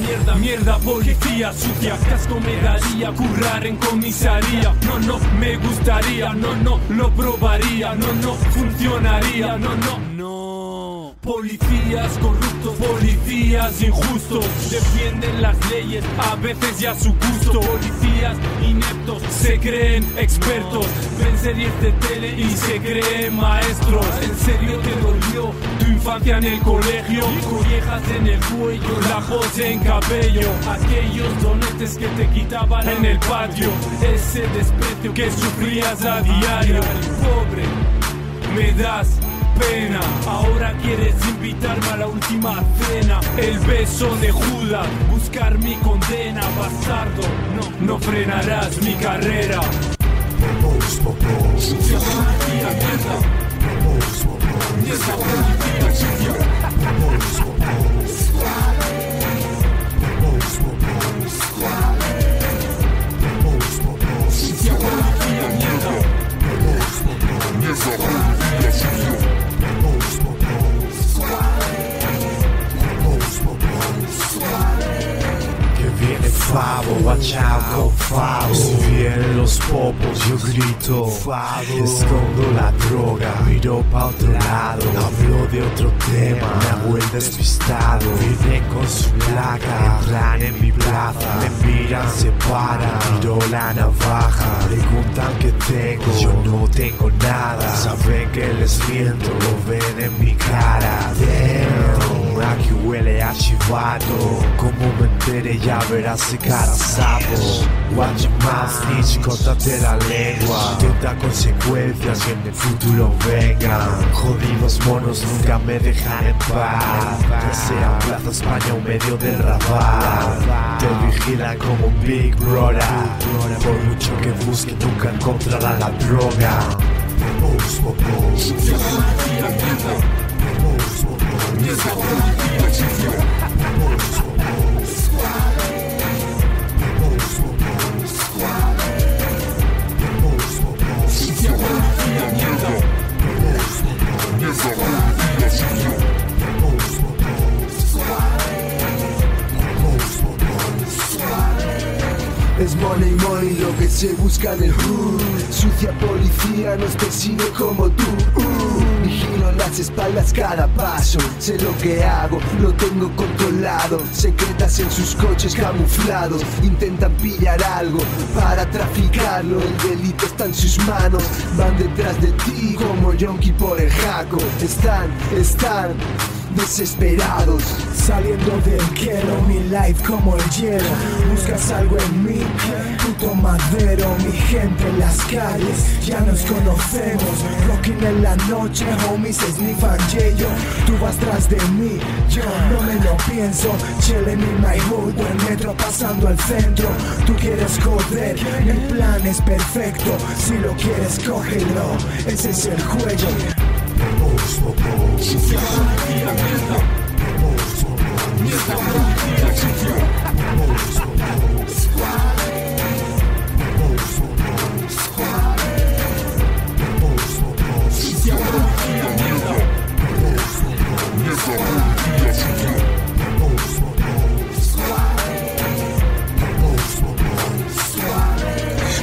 Mierda, mierda, policía sucia, casco me daría, currar en comisaría. No, no, me gustaría, no, no, lo probaría, no, no, funcionaría, no, no, no. Policías corruptos, policías injustos, defienden las leyes, a veces ya a su gusto. Policías ineptos, se creen expertos, ven series de tele y se creen maestros. ¿En serio te dolió tu infancia en el colegio? Collejas en el cuello, rajos en cabello, aquellos donetes que te quitaban en el patio, ese desprecio que sufrías a diario. Pobre, me das pena, ahora quieres invitarme a la última cena, el beso de Judas, buscar mi condena, bastardo, no, no frenarás mi carrera. Watch out, go favo. Si vienen los popos yo grito favo. Escondo la droga, miro pa' otro lado, hablo de otro tema, me hago el despistado. Vine con su placa, entran en mi plaza, me miran, se paran, miro la navaja, preguntan qué tengo, yo no tengo nada. Saben que les miento, lo ven en mi cara. Damn, aquí huele a chivato, como me entere ya verás si cara sapo. Watch más, snitch, córtate la lengua, intenta consecuencias que en el futuro vengan. Jodidos monos nunca me dejan en paz, ya sea Plaza España o medio del Raval. Te vigilan como Big Brother, por mucho que busque nunca encontrarán la droga. Es money, money lo que se busca en el hood. Sucia policía nos persigue como tú. Vigilo las espaldas cada paso, sé lo que hago, lo tengo controlado. Secretas en sus coches camuflados, intentan pillar algo para traficarlo. El delito está en sus manos, van detrás de ti como yonki por el jaco. Están desesperados, saliendo del quiero, mi life como el hielo. Buscas algo en mí, puto madero. Mi gente en las calles, ya nos conocemos. Rocking en la noche, homies sniffan yello. Tú vas tras de mí, yo no me lo pienso. Chilling in my hood, o el metro pasando al centro. Tú quieres joder, el plan es perfecto. Si lo quieres, cógelo, ese es el juego.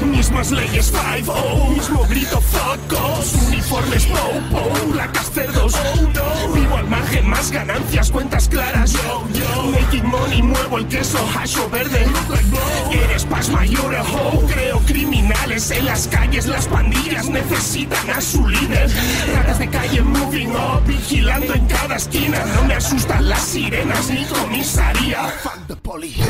Mismas leyes 5-0, mismo grito zocos, uniformes po-po, la Caster 2-1. Vivo al margen, más ganancias, cuentas claras, yo making money, muevo el queso, hasho verde, eres pas mayor, ho. Creo criminales en las calles, las pandillas necesitan a su líder. Ratas de calle moving up, vigilando en cada esquina, no me asustan las sirenas ni comisaría. Fuck the police.